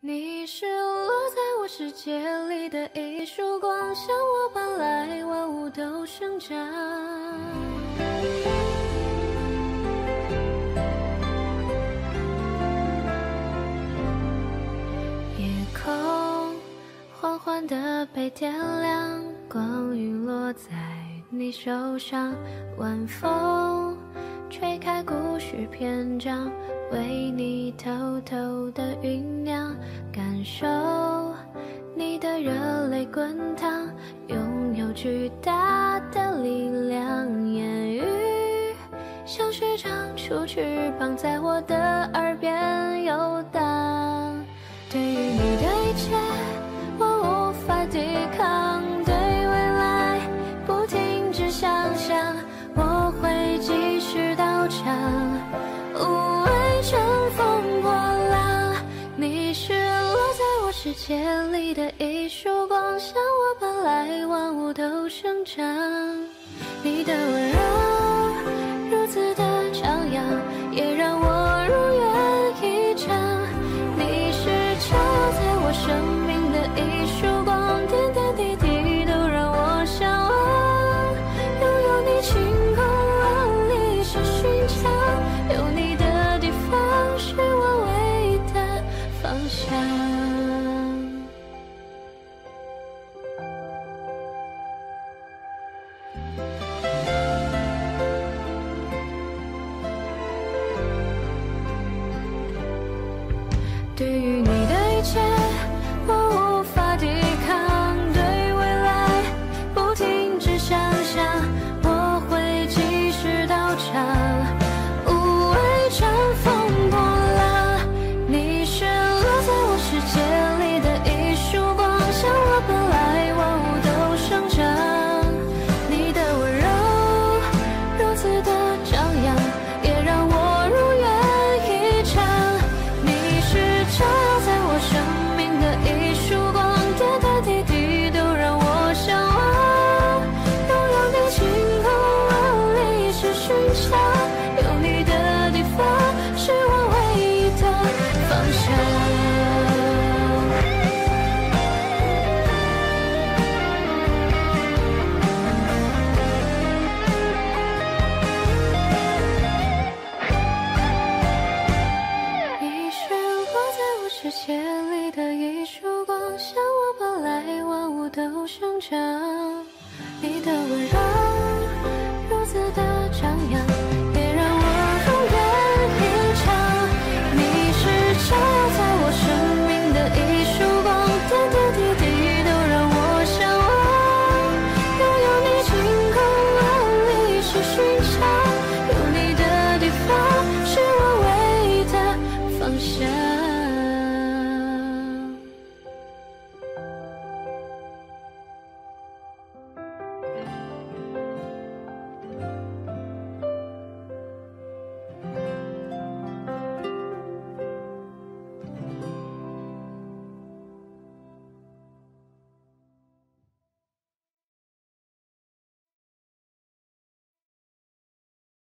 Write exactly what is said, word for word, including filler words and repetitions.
你是落在我世界里的一束光，像我般来万物都生长。夜空缓缓地被点亮，光晕落在你手上，晚风吹开故事篇章。 为你偷偷的酝酿，感受你的热泪滚烫，拥有巨大的力量。言语像是长出翅膀，在我的耳边游荡。对于你的一切，我无法抵抗；对未来，不停止想象。我会继续到场。 乘风破浪，你是落在我世界里的一束光，像我般来万物都生长。你的温柔如此的张扬，也让我如愿以偿。你是照在我生命的一束光，点点滴滴都让我向往。拥有你晴空万里是寻常，有你的。 是我唯一的方向。对于你的一切，我无法抵抗；对未来，不停止想象。我会继续到场。 世界。